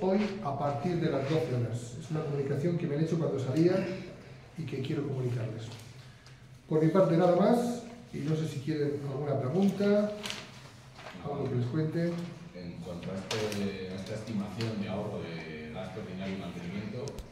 hoy a partir de las 12 horas. Es una comunicación que me han hecho cuando salía y que quiero comunicarles. Por mi parte nada más, y no sé si quieren alguna pregunta, algo que les cuente. En cuanto a esta estimación de ahorro de gasto, dinero y mantenimiento,